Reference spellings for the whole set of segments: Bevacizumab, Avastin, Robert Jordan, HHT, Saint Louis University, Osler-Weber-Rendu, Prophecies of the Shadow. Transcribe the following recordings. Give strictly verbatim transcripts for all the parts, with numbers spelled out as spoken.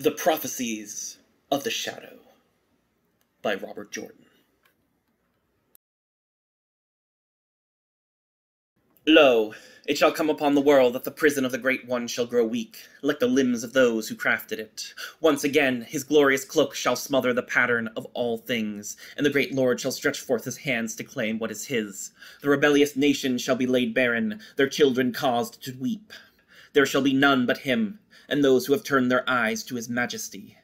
The Prophecies of the Shadow by Robert Jordan. Lo, it shall come upon the world that the prison of the Great One shall grow weak, like the limbs of those who crafted it. Once again his glorious cloak shall smother the pattern of all things, and the Great Lord shall stretch forth his hands to claim what is his. The rebellious nation shall be laid barren, their children caused to weep. There shall be none but him, and those who have turned their eyes to his majesty.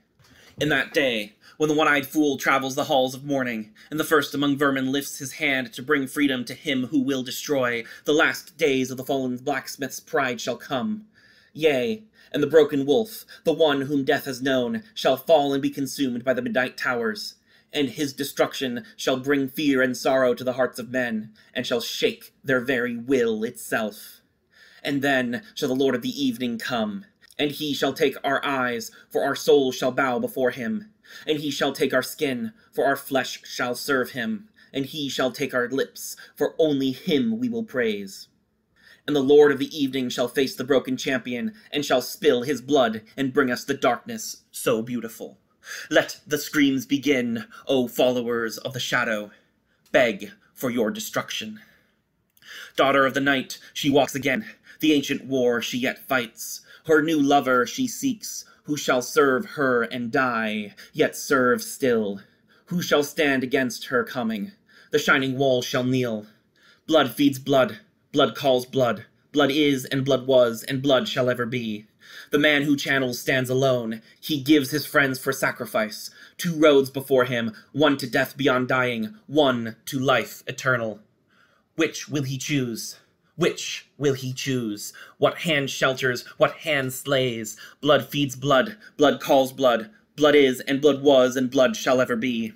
In that day, when the one-eyed fool travels the halls of morning, and the first among vermin lifts his hand to bring freedom to him who will destroy, the last days of the fallen blacksmith's pride shall come. Yea, and the broken wolf, the one whom death has known, shall fall and be consumed by the midnight towers, and his destruction shall bring fear and sorrow to the hearts of men, and shall shake their very will itself. And then shall the Lord of the Evening come, and he shall take our eyes, for our souls shall bow before him. And he shall take our skin, for our flesh shall serve him. And he shall take our lips, for only him we will praise. And the Lord of the Evening shall face the broken champion, and shall spill his blood, and bring us the darkness so beautiful. Let the screams begin, O followers of the Shadow. Beg for your destruction. Daughter of the Night, she walks again. The ancient war she yet fights. Her new lover she seeks, who shall serve her and die, yet serve still. Who shall stand against her coming? The shining wall shall kneel. Blood feeds blood, blood calls blood. Blood is, and blood was, and blood shall ever be. The man who channels stands alone. He gives his friends for sacrifice. Two roads before him, one to death beyond dying, one to life eternal. Which will he choose? Which will he choose? What hand shelters, what hand slays? Blood feeds blood, blood calls blood. Blood is, and blood was, and blood shall ever be.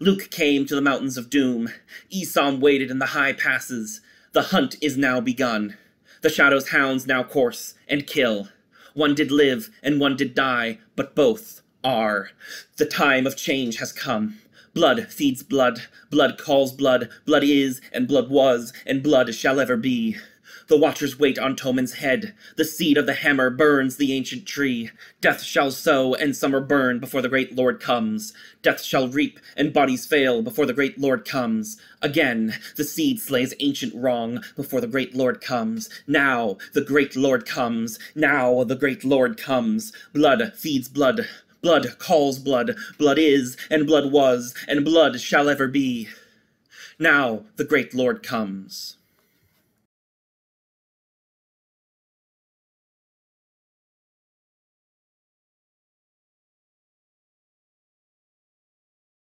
Luke came to the mountains of doom. Esau waited in the high passes. The hunt is now begun. The Shadow's hounds now course and kill. One did live, and one did die, but both are. The time of change has come. Blood feeds blood, blood calls blood, blood is, and blood was, and blood shall ever be. The watchers wait on Toman's head. The seed of the hammer burns the ancient tree. Death shall sow, and summer burn before the great Lord comes. Death shall reap, and bodies fail before the great Lord comes. Again, the seed slays ancient wrong before the great Lord comes. Now the great Lord comes. Now the great Lord comes. Blood feeds blood. Blood calls blood, blood is, and blood was, and blood shall ever be. Now the great Lord comes.